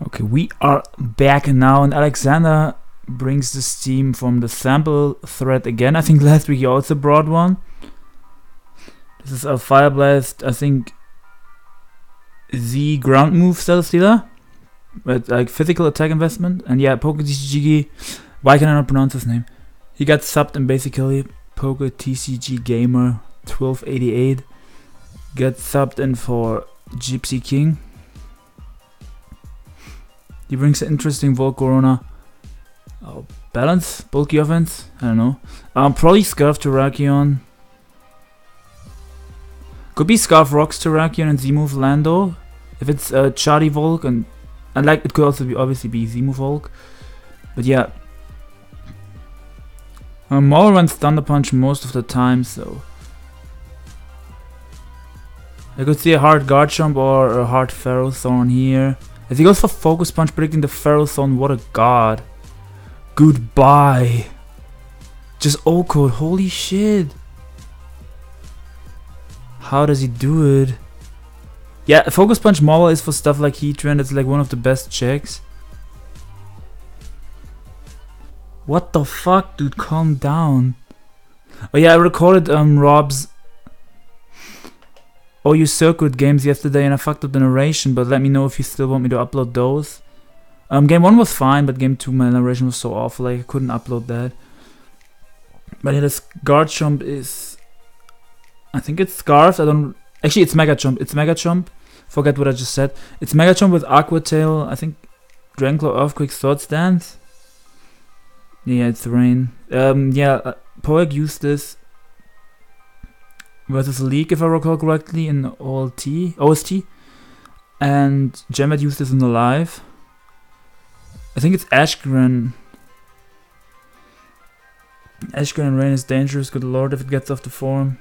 Okay, we are back now, and Alexander brings this team from the sample thread again. I think last week he also brought one. This is a Fire Blast, I think, the ground move Celesteela, with like physical attack investment. And yeah, Poketcg, why can I not pronounce his name? He got subbed and basically Poketcg Gamer 1288 got subbed in for Gypsy King. He brings an interesting Volcarona balance, bulky offense, I don't know. Probably Scarf Terrakion. Could be Scarf Rocks Terrakion and Z-Move Lando. If it's Chardy Volk, and like it could also be obviously be Z-Move Volk. But yeah. Mawile runs Thunder Punch most of the time, so I could see a hard Garchomp or a hard Ferrothorn here. As he goes for Focus Punch, predicting the Ferrothorn, what a god. Goodbye. Just O-code, holy shit. How does he do it? Yeah, Focus Punch Mawile is for stuff like Heatran, it's like one of the best checks. What the fuck, dude, calm down. Oh yeah, I recorded Rob's OU circuit games yesterday and I fucked up the narration, but let me know if you still want me to upload those. Game 1 was fine, but Game 2 my narration was so awful, like I couldn't upload that. But yeah, this Garchomp is... I think it's Scarf, I don't... Actually, it's Mega Chomp, Forget what I just said. It's Mega Chomp with Aqua Tail, I think Dranclaw, Earthquake, Sword Stance. Yeah, it's Rain. Yeah, Poeg used this versus League, if I recall correctly, in OST, and Jem had used this in the live. I think it's Ash Greninja. Ash Greninja Rain is dangerous, good lord, if it gets off the form.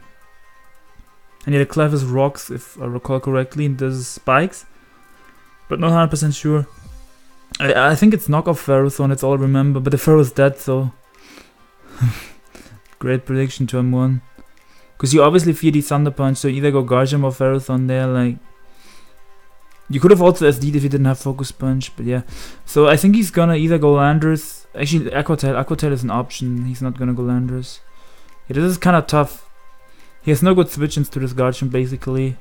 And yeah, the Clef is Rocks, if I recall correctly, and there's Spikes, but not 100% sure. I think it's knockoff Ferrothorn, that's all I remember, but the Ferro is dead, so... Great prediction, turn 1. Because you obviously fear the Thunder Punch, so either go Garchomp or Ferrothorn there, like... You could have also SD'd if you didn't have Focus Punch, but yeah. So I think he's gonna either go Landorus... Actually, Aqua Tail is an option, he's not gonna go Landorus. Yeah, this is kinda tough. He has no good switch-ins to this Garchomp, basically.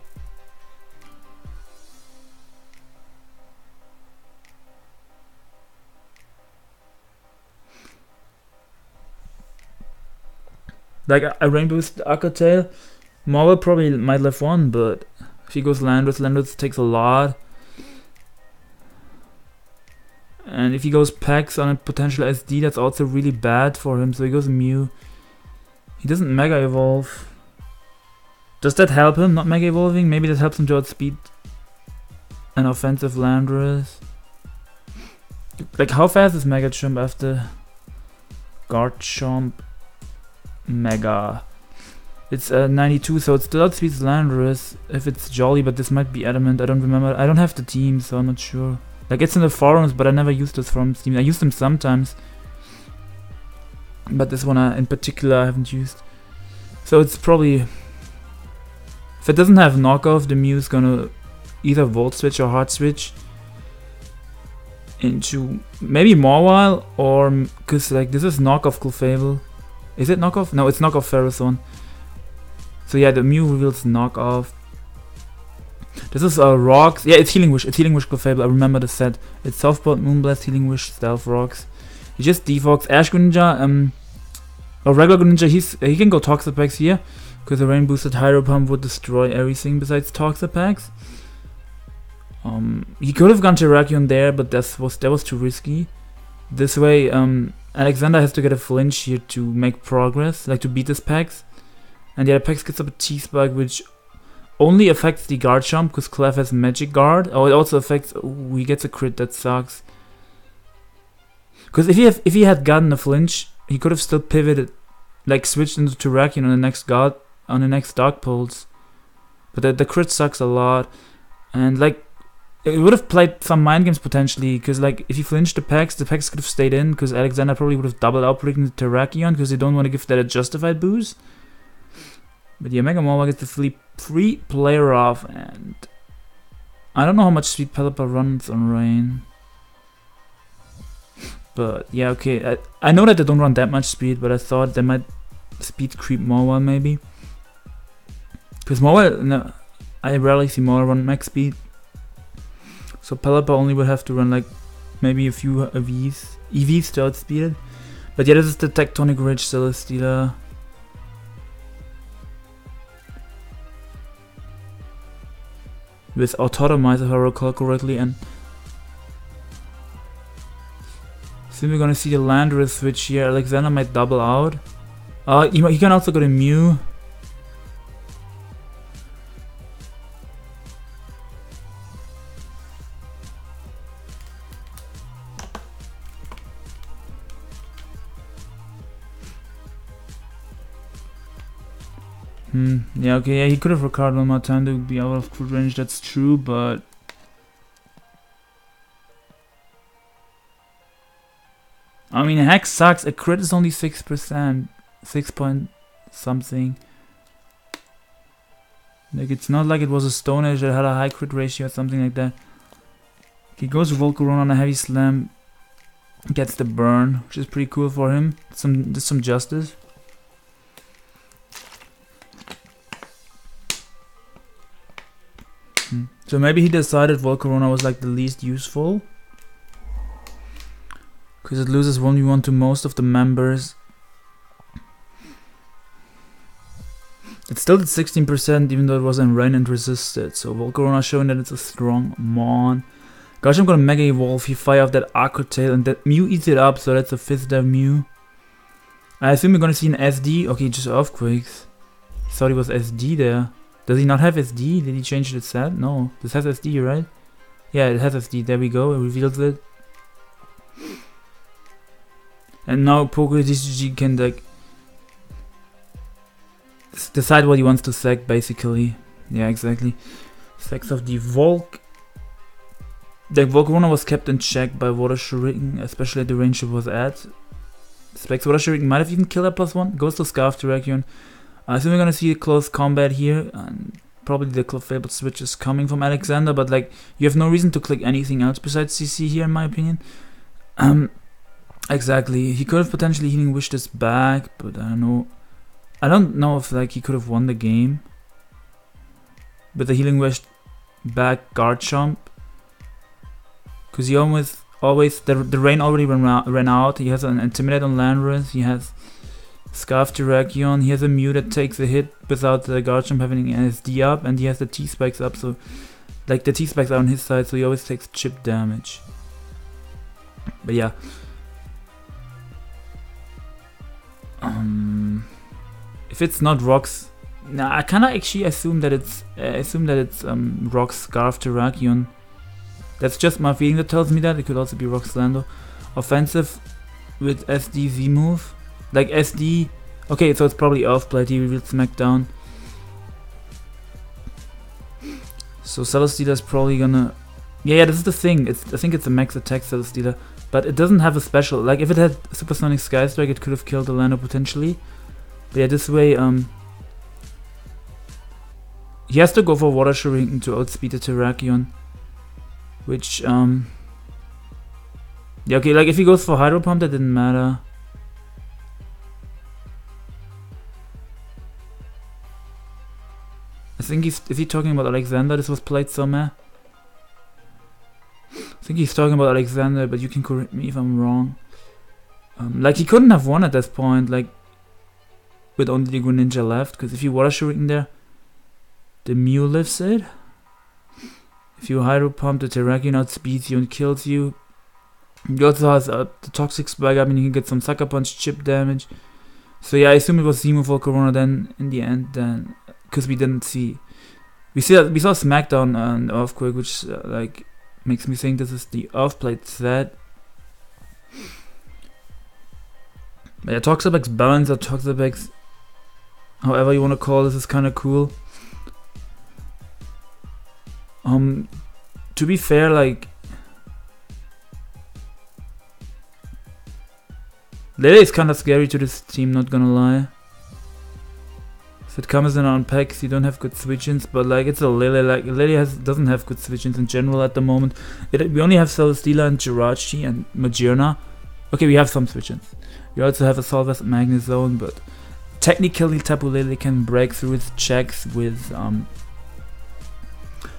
Like, I Rainbow Boost Aqua Tail, Mawile probably might have one, but if he goes Landorus takes a lot. And if he goes Pax on a potential SD, that's also really bad for him, so he goes Mew. He doesn't Mega Evolve. Does that help him not Mega Evolving? Maybe that helps him to outspeed an offensive Landorus. Like, how fast is Mega Chomp after Garchomp? Mega. It's 92, so it still outspeeds Landorus if it's Jolly, but this might be Adamant. I don't remember. I don't have the team, so I'm not sure. Like, it's in the forums, but I never used this forums team. I use them sometimes, but this one in particular I haven't used. So it's probably... If it doesn't have knockoff, the Mew's gonna either Volt Switch or Hard Switch into maybe Mawile, or... Because, like, this is knockoff Clefable. Is it knockoff? No, it's knockoff Ferrothorn. So yeah, the Mew reveals knockoff. This is Rocks. Yeah, it's Healing Wish. It's Healing Wish Clefable. I remember the set. It's Softboard, Moonblast, Healing Wish, Stealth Rocks. He just Defox. Ash Greninja, or regular Greninja, he can go Toxapex here. Because the Rain Boosted Hydro Pump would destroy everything besides Toxapex. He could have gone Terrakion there, but that was too risky. This way, Alexander has to get a flinch here to make progress, like to beat this Pax. And yeah, the Pax gets up a T-Spike, which only affects the Garchomp, because Clef has Magic Guard. Oh, it also affects... Ooh, he gets a crit, that sucks. Because if he had gotten a flinch, he could have still pivoted, like switched into Terrakion on the next Dark Pulse. But the crit sucks a lot. And like... It would have played some mind games potentially, because like if he flinched the Pax could have stayed in, because Alexander probably would have doubled out predicting the Terrakion, because they don't want to give that a justified boost. But yeah, Mega Mawile gets the free player off, and I don't know how much speed Pelipper runs on Rain. But yeah, okay. I know that they don't run that much speed, but I thought they might speed creep Mawile maybe. Because Mawile, no, I rarely see Mawile run max speed. So Pelipper only would have to run like maybe a few EVs to outspeed it. But yeah, this is the Tectonic Ridge Celesteela. With Autotomizer, if I recall correctly, and soon we're gonna see the Landorus switch here. Alexander might double out. He can also go to Mew. Yeah, okay, yeah, he could have Ricardo one more time to be out of crit range, that's true, but... I mean, Hex sucks, a crit is only 6%, 6 point something. Like, it's not like it was a Stone Age that had a high crit ratio or something like that. He goes Volcarona on a heavy slam, gets the burn, which is pretty cool for him, some justice. So maybe he decided Volcarona was like the least useful, because it loses 1v1 to most of the members. It still did 16% even though it was in rain and resisted, so Volcarona showing that it's a strong mon. Gosh, I'm gonna Mega Evolve, he fire off that Arcotail and that Mew eats it up, so that's a 5th dev Mew. I assume we're gonna see an SD, okay, just Earthquakes. Thought it was SD there. Does he not have SD? Did he change the set? No. This has SD, right? Yeah, it has SD. There we go. It reveals it. And now Poketcg can like decide what he wants to sack, basically. Yeah, exactly. Sacks of the Volk. The Volcarona was kept in check by Water Shuriken, especially at the range it was at. Specs Water Shuriken might have even killed that +1. Goes to Scarf Terrakion. I think we're gonna see a close combat here, and probably the Clefable switch is coming from Alexander, but like, you have no reason to click anything else besides CC here, in my opinion. Exactly, he could have potentially Healing Wished this back, but I don't know if like, he could have won the game with the Healing Wish back Garchomp, because he always, the rain already ran out, he has an Intimidate on Landorus, he has Scarf Terrakion, he has a Mew that takes a hit without the Garchomp having an SD up, and he has the T-Spikes up, so like the T-Spikes are on his side, so he always takes chip damage. But yeah. If it's not rocks, nah, I kinda actually assume that it's rocks Scarf Terrakion. That's just my feeling that tells me that. It could also be rocks Lando. Offensive with SD Z move. Like SD, okay, so it's probably Earthblade, he revealed Smackdown. So Celesteela's probably gonna... Yeah, this is the thing, I think it's a max attack Celesteela, but it doesn't have a special. Like, if it had Supersonic Sky Strike, it could have killed the Lando potentially. But yeah, this way, he has to go for Water Shuriken to outspeed the Terrakion. Which, yeah, okay, like, if he goes for Hydro Pump, that didn't matter. I think is he talking about Alexander? This was played somewhere. I think he's talking about Alexander, but you can correct me if I'm wrong. Like, he couldn't have won at this point, like, with only the Greninja left, because if you Water Shuriken there, the Mew lives it. If you Hydro Pump, the Terrakion outspeeds you and kills you. He also has the Toxic Spike up, and you can get some Sucker Punch chip damage. So yeah, I assume it was Zemo Volcarona then, in the end, then... Because we didn't see, we saw Smackdown and Earthquake, which like makes me think this is the Earthblade set. But yeah, Toxapex balance or Toxapex, however you want to call this, is kind of cool. To be fair, like Lele is kind of scary to this team, not gonna lie. It comes in on packs, you don't have good switch-ins, but like it's a Lele, like Lele doesn't have good switch-ins in general at the moment. We only have Celesteela and Jirachi and Magearna. Okay, we have some switch-ins. We also have a Solvest Magnezone, but technically Tapu Lele can break through its checks with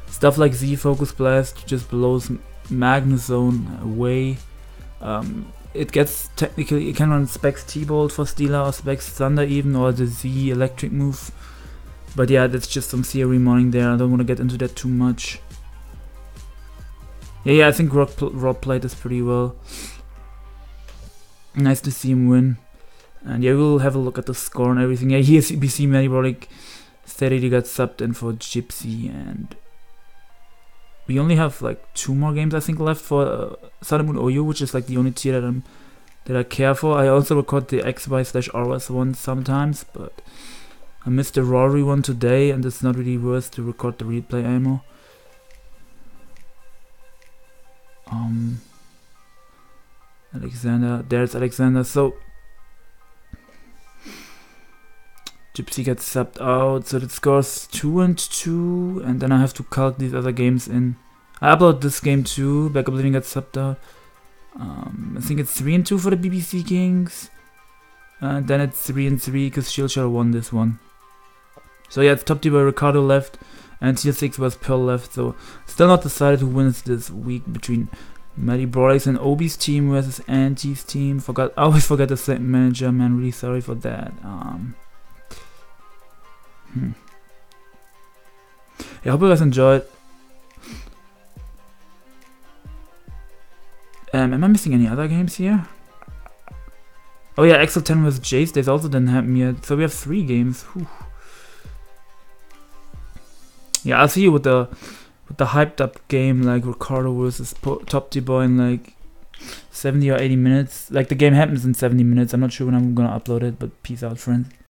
stuff like Z Focus Blast, just blows Magnezone away. It gets technically, it can run Specs T-Bolt for Steela or Specs Thunder even, or the Z Electric move. But yeah, that's just some theory mining there, I don't want to get into that too much. Yeah, I think Rob played this pretty well. Nice to see him win. And yeah, we'll have a look at the score and everything. Yeah, here's BBC Manibotic steadily got subbed in for Gypsy, and we only have like 2 more games I think left for Sun and Moon OU, which is like the only tier that I care for. I also record the XY/RS one sometimes, but I missed the Rory one today, and it's not really worth to record the replay anymore. Alexander, there's Alexander. So Gypsy gets subbed out, so that scores 2 and 2, and then I have to calc these other games in. I upload this game too. Backup Living gets subbed out. I think it's 3 and 2 for the BBC Kings, and then it's 3 and 3 because Shield Shadow won this one. So yeah, it's Top T-Boy, Ricardo left, and tier 6 was Pearl left. So still not decided who wins this week between Medibrolix and Obi's team versus Auntie's team. I always forget the same manager, man, really sorry for that. Yeah, I hope you guys enjoyed. Am I missing any other games here? Oh yeah, XL10 versus Jace, they also didn't happen yet. So we have 3 games. Whew. Yeah, I'll see you with the hyped up game like Ricardo versus Top T-Boy in like 70 or 80 minutes. Like the game happens in 70 minutes. I'm not sure when I'm gonna upload it, but peace out, friends.